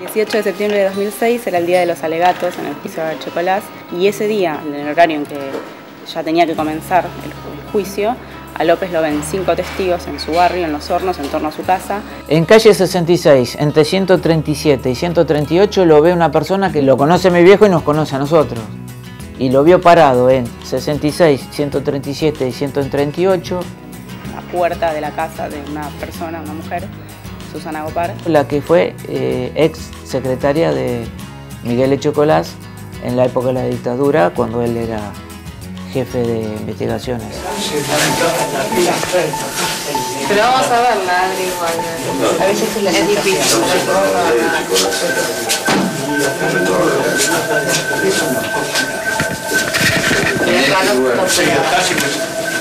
18 de septiembre de 2006 era el día de los alegatos en el piso de Chocolás, y ese día, en el horario en que ya tenía que comenzar el juicio, a López lo ven 5 testigos en su barrio, en Los Hornos, en torno a su casa. En calle 66, entre 137 y 138, lo ve una persona que lo conoce a mi viejo y nos conoce a nosotros. Y lo vio parado en 66, 137 y 138. La puerta de la casa de una persona, una mujer, Susana Gopara. La que fue ex secretaria de Miguel Etchecolatz en la época de la dictadura, cuando él era jefe de investigaciones. Pero vamos a ver la Adri igual. A veces es la difícil.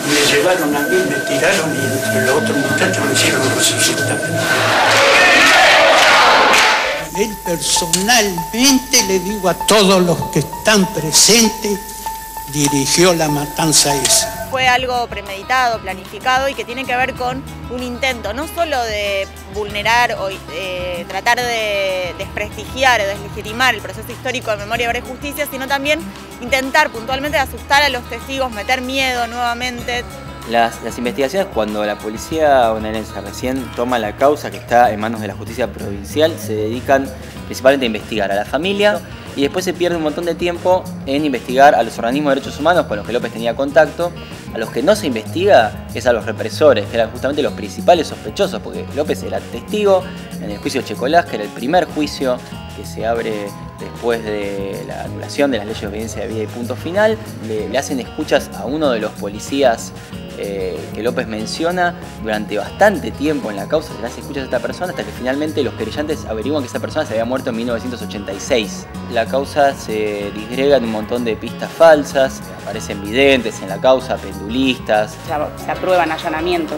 Me llevaron a mí, me tiraron y entre los otros muchachos me hicieron resucitar. Él personalmente, le digo a todos los que están presentes, dirigió la matanza esa. Fue algo premeditado, planificado y que tiene que ver con un intento no solo de vulnerar o tratar de desprestigiar o deslegitimar el proceso histórico de memoria, verdad y justicia, sino también intentar puntualmente asustar a los testigos, meter miedo nuevamente. Las investigaciones, cuando la policía bonaerense recién toma la causa que está en manos de la justicia provincial, se dedican principalmente a investigar a la familia y después se pierde un montón de tiempo en investigar a los organismos de derechos humanos con los que López tenía contacto. A los que no se investiga es a los represores, que eran justamente los principales sospechosos, porque López era testigo en el juicio de Chocolás, que era el primer juicio que se abre después de la anulación de las leyes de obediencia de vida y punto final. Le hacen escuchas a uno de los policías que López menciona durante bastante tiempo en la causa. Se le hace escuchas a esta persona hasta que finalmente los querellantes averiguan que esta persona se había muerto en 1986. La causa se disgrega en un montón de pistas falsas, aparecen videntes en la causa, pendulistas. Se aprueban allanamientos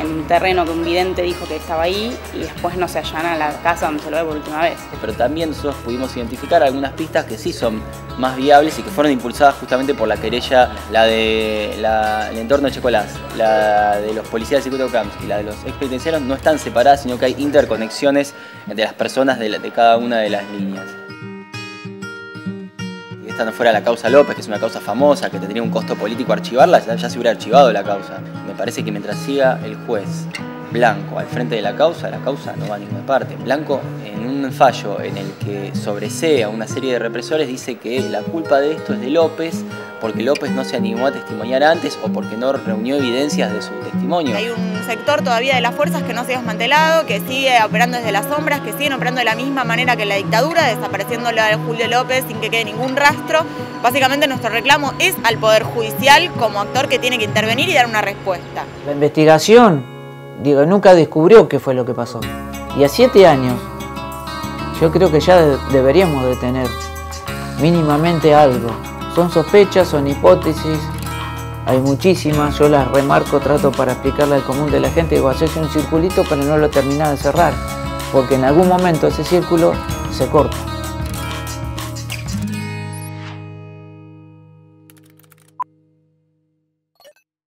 en un terreno que un vidente dijo que estaba ahí, y después no se allana la casa donde se lo ve por última vez. Pero también nosotros pudimos identificar algunas pistas que sí son más viables y que fueron impulsadas justamente por la querella, la del entorno de Chocolás, la de los policías del circuito Camps y la de los expenitenciarios. No están separadas, sino que hay interconexiones entre las personas de cada una de las líneas. Esta no fuera la causa López, que es una causa famosa, que tendría un costo político archivarla, ya se hubiera archivado la causa. Me parece que mientras siga el juez Blanco al frente de la causa no va a ninguna parte. Blanco, en un fallo en el que sobresea una serie de represores, dice que la culpa de esto es de López, porque López no se animó a testimoniar antes o porque no reunió evidencias de su testimonio. Hay un sector todavía de las fuerzas que no se ha desmantelado, que sigue operando desde las sombras, que siguen operando de la misma manera que en la dictadura, desapareciendo la de Julio López sin que quede ningún rastro. Básicamente nuestro reclamo es al Poder Judicial como actor que tiene que intervenir y dar una respuesta. La investigación, digo, nunca descubrió qué fue lo que pasó. Y a 7 años yo creo que ya deberíamos de tener mínimamente algo. Son sospechas, son hipótesis, hay muchísimas, yo las remarco, trato para explicarle al común de la gente, digo, haces un circulito pero no lo terminás de cerrar, porque en algún momento ese círculo se corta.